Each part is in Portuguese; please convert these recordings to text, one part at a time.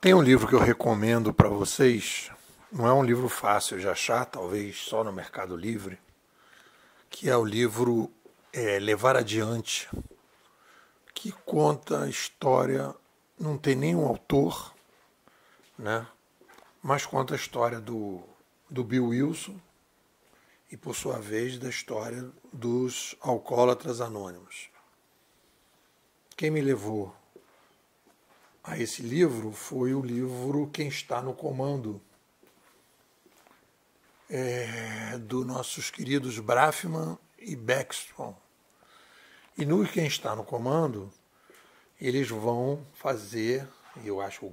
Tem um livro que eu recomendo para vocês, não é um livro fácil de achar, talvez só no Mercado Livre, que é o livro Levar Adiante, que conta a história, não tem nenhum autor, né? Mas conta a história do Bill Wilson e, por sua vez, da história dos alcoólatras anônimos. Quem me levou a esse livro foi o livro Quem Está no Comando, dos nossos queridos Brafman e Beckstrom. E no Quem Está no Comando, eles vão fazer, e eu acho a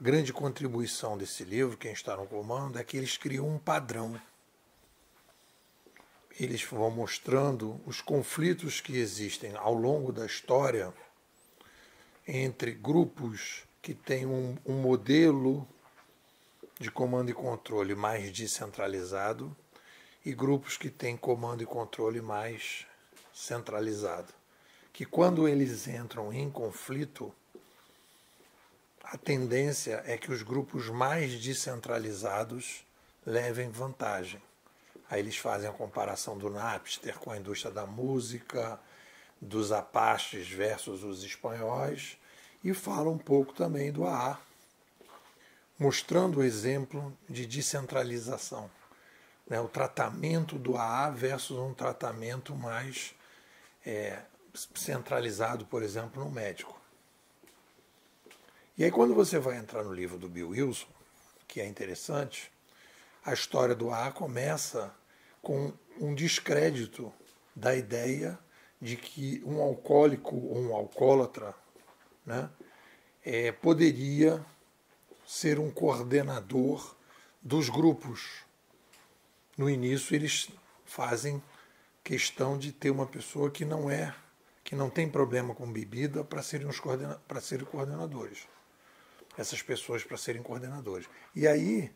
grande contribuição desse livro, Quem Está no Comando, é que eles criam um padrão. Eles vão mostrando os conflitos que existem ao longo da história entre grupos que têm um modelo de comando e controle mais descentralizado e grupos que têm comando e controle mais centralizado. Que quando eles entram em conflito, a tendência é que os grupos mais descentralizados levem vantagem. Aí eles fazem a comparação do Napster com a indústria da música, dos apaches versus os espanhóis, e falam um pouco também do AA, mostrando o exemplo de descentralização, né? O tratamento do AA versus um tratamento mais centralizado, por exemplo, no médico. E aí quando você vai entrar no livro do Bill Wilson, que é interessante, a história do AA começa com um descrédito da ideia de que um alcoólico ou um alcoólatra, né, poderia ser um coordenador dos grupos. No início eles fazem questão de ter uma pessoa que não tem problema com bebida para serem coordenadores. Essas pessoas para serem coordenadores. E aí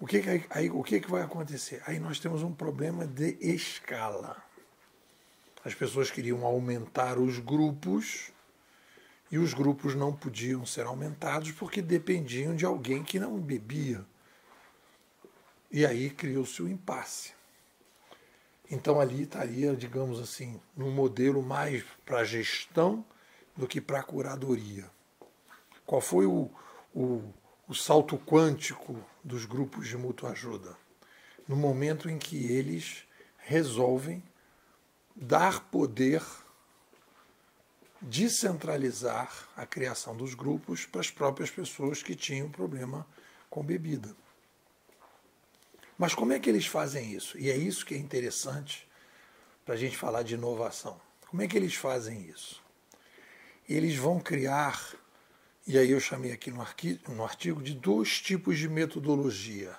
o que vai acontecer? Aí nós temos um problema de escala. As pessoas queriam aumentar os grupos e os grupos não podiam ser aumentados porque dependiam de alguém que não bebia. E aí criou-se um impasse. Então ali estaria, digamos assim, num modelo mais para gestão do que para curadoria. Qual foi o salto quântico dos grupos de mútua ajuda? No momento em que eles resolvem dar poder, descentralizar a criação dos grupos para as próprias pessoas que tinham problema com bebida. Mas como é que eles fazem isso? E é isso que é interessante para a gente falar de inovação. Como é que eles fazem isso? Eles vão criar, e aí eu chamei aqui no artigo de dois tipos de metodologia.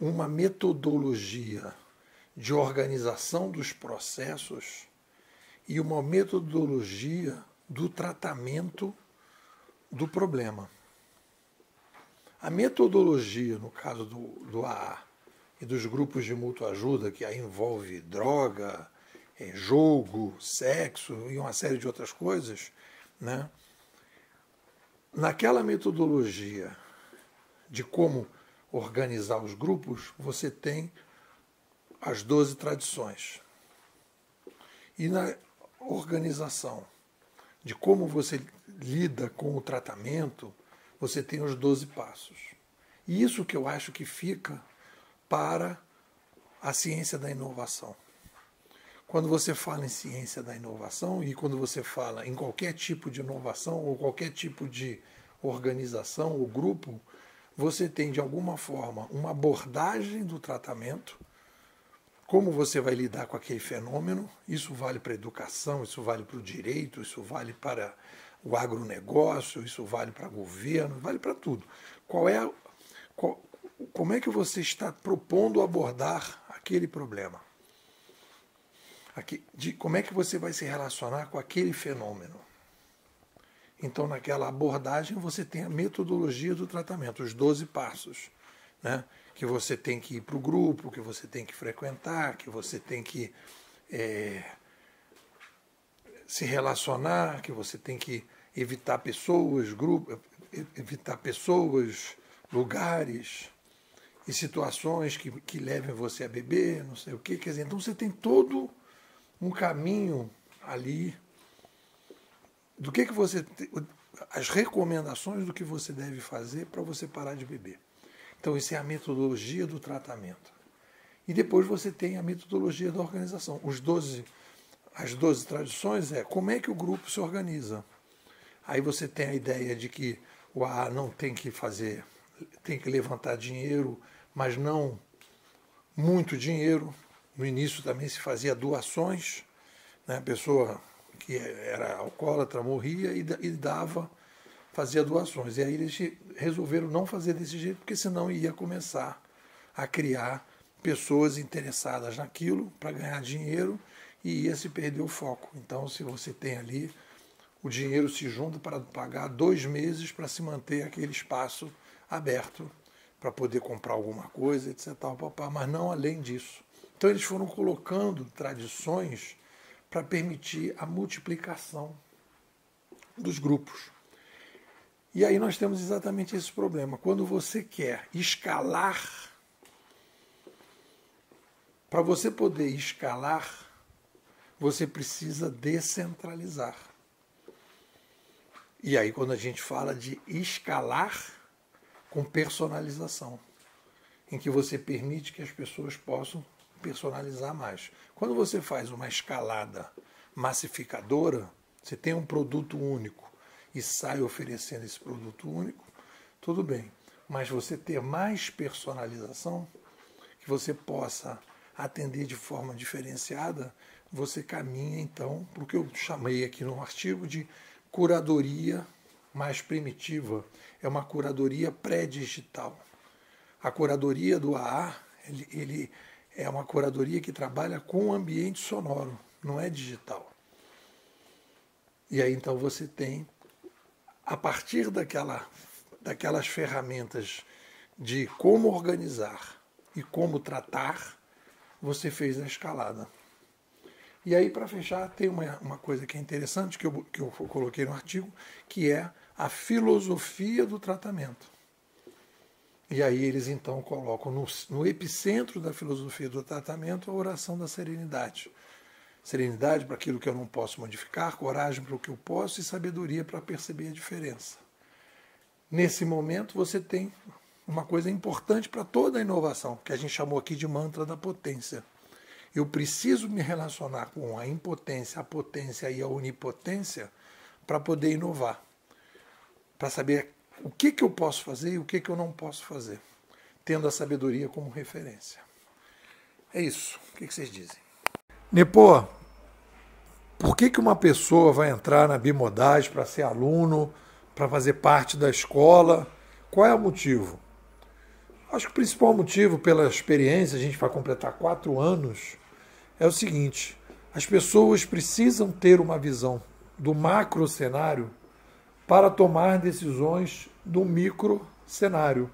Uma metodologia de organização dos processos e uma metodologia do tratamento do problema. A metodologia, no caso do AA e dos grupos de mútua ajuda, que aí envolve droga, jogo, sexo e uma série de outras coisas, né? Naquela metodologia de como organizar os grupos, você tem as 12 tradições. E na organização de como você lida com o tratamento, você tem os 12 passos. E isso que eu acho que fica para a ciência da inovação. Quando você fala em ciência da inovação e quando você fala em qualquer tipo de inovação ou qualquer tipo de organização ou grupo, você tem, de alguma forma, uma abordagem do tratamento. Como você vai lidar com aquele fenômeno? Isso vale para a educação, isso vale para o direito, isso vale para o agronegócio, isso vale para o governo, vale para tudo. Como é que você está propondo abordar aquele problema? Como é que você vai se relacionar com aquele fenômeno? Então, naquela abordagem, você tem a metodologia do tratamento, os 12 passos, né? Que você tem que ir para o grupo, que você tem que frequentar, que você tem que se relacionar, que você tem que evitar pessoas, evitar pessoas, lugares e situações que levem você a beber, não sei o quê. Quer dizer, então você tem todo um caminho ali do que você... as recomendações do que você deve fazer para você parar de beber. Então, isso é a metodologia do tratamento. E depois você tem a metodologia da organização. As 12 tradições é como é que o grupo se organiza. Aí você tem a ideia de que o AA não tem que fazer, tem que levantar dinheiro, mas não muito dinheiro. No início também se fazia doações, né? A pessoa que era alcoólatra morria e dava, fazia doações. E aí eles resolveram não fazer desse jeito, porque senão ia começar a criar pessoas interessadas naquilo para ganhar dinheiro e ia se perder o foco. Então, se você tem ali, o dinheiro se junta para pagar 2 meses para se manter aquele espaço aberto, para poder comprar alguma coisa, etc. Mas não além disso. Então, eles foram colocando tradições para permitir a multiplicação dos grupos. E aí nós temos exatamente esse problema. Quando você quer escalar, para você poder escalar, você precisa descentralizar. E aí quando a gente fala de escalar com personalização, em que você permite que as pessoas possam personalizar mais. Quando você faz uma escalada massificadora, você tem um produto único e sai oferecendo esse produto único, tudo bem. Mas você ter mais personalização, que você possa atender de forma diferenciada, você caminha então para o que eu chamei aqui no artigo de curadoria mais primitiva. É uma curadoria pré-digital. A curadoria do AA, ele é uma curadoria que trabalha com o ambiente sonoro, não é digital. E aí então você tem, a partir daquelas ferramentas de como organizar e como tratar, você fez a escalada. E aí, para fechar, tem uma coisa que é interessante, que eu coloquei no artigo, que é a filosofia do tratamento. E aí eles, então, colocam no epicentro da filosofia do tratamento a oração da serenidade. Serenidade para aquilo que eu não posso modificar, coragem para o que eu posso e sabedoria para perceber a diferença. Nesse momento, você tem uma coisa importante para toda a inovação, que a gente chamou aqui de mantra da potência. Eu preciso me relacionar com a impotência, a potência e a onipotência para poder inovar, para saber o que eu posso fazer e o que eu não posso fazer, tendo a sabedoria como referência. É isso. O que vocês dizem? Nepô, por que uma pessoa vai entrar na Bimodais para ser aluno, para fazer parte da escola? Qual é o motivo? Acho que o principal motivo, pela experiência, a gente vai completar 4 anos, é o seguinte: as pessoas precisam ter uma visão do macro cenário para tomar decisões do micro cenário,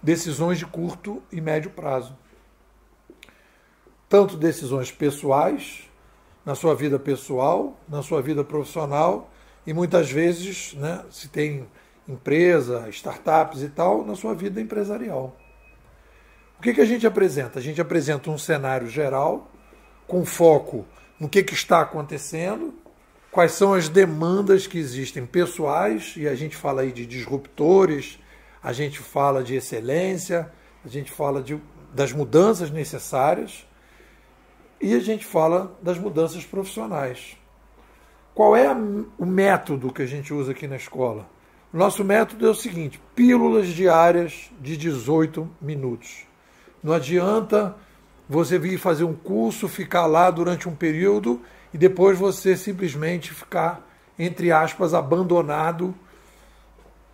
decisões de curto e médio prazo. Tanto decisões pessoais, na sua vida pessoal, na sua vida profissional, e muitas vezes, né, se tem empresa, startups e tal, na sua vida empresarial. O que a gente apresenta? A gente apresenta um cenário geral, com foco no que está acontecendo, quais são as demandas que existem pessoais, e a gente fala aí de disruptores, a gente fala de excelência, a gente fala das mudanças necessárias e a gente fala das mudanças profissionais. Qual é o método que a gente usa aqui na escola? O nosso método é o seguinte: pílulas diárias de 18 minutos. Não adianta você vir fazer um curso, ficar lá durante um período e depois você simplesmente ficar, entre aspas, abandonado,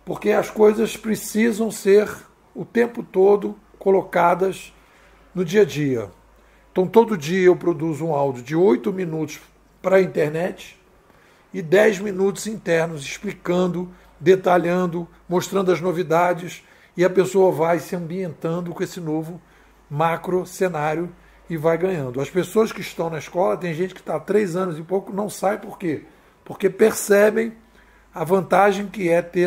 porque as coisas precisam ser o tempo todo colocadas no dia a dia. Então, todo dia eu produzo um áudio de 8 minutos para a internet e 10 minutos internos explicando, detalhando, mostrando as novidades, e a pessoa vai se ambientando com esse novo macro cenário e vai ganhando. As pessoas que estão na escola, tem gente que está há 3 anos e pouco, não sai por quê? Porque percebem a vantagem que é ter